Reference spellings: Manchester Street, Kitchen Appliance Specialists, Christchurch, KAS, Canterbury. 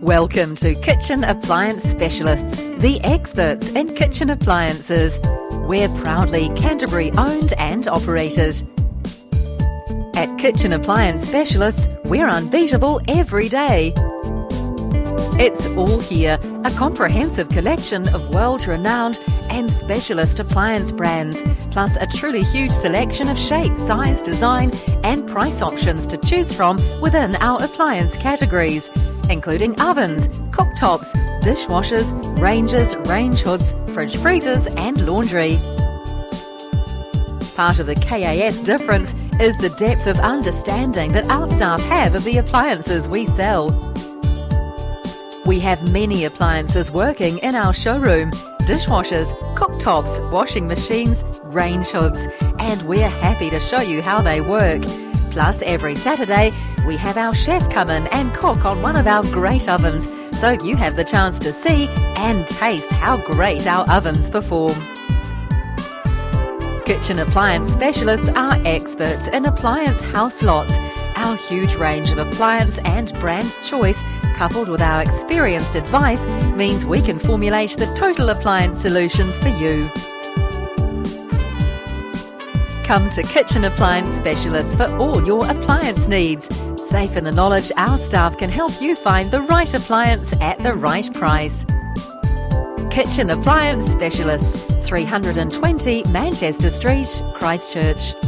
Welcome to Kitchen Appliance Specialists, the experts in kitchen appliances. We're proudly Canterbury owned and operated. At Kitchen Appliance Specialists, we're unbeatable every day. It's all here, a comprehensive collection of world-renowned and specialist appliance brands, plus a truly huge selection of shape, size, design and price options to choose from within our appliance categories, including ovens, cooktops, dishwashers, ranges, range hoods, fridge freezers and laundry. Part of the KAS difference is the depth of understanding that our staff have of the appliances we sell. We have many appliances working in our showroom: dishwashers, cooktops, washing machines, range hoods, and we're happy to show you how they work. Plus, every Saturday, we have our chef come in and cook on one of our great ovens, so you have the chance to see and taste how great our ovens perform. Kitchen Appliance Specialists are experts in appliance house lots. Our huge range of appliance and brand choice, coupled with our experienced advice, means we can formulate the total appliance solution for you. Come to Kitchen Appliance Specialists for all your appliance needs, safe in the knowledge our staff can help you find the right appliance at the right price. Kitchen Appliance Specialists, 320 Manchester Street, Christchurch.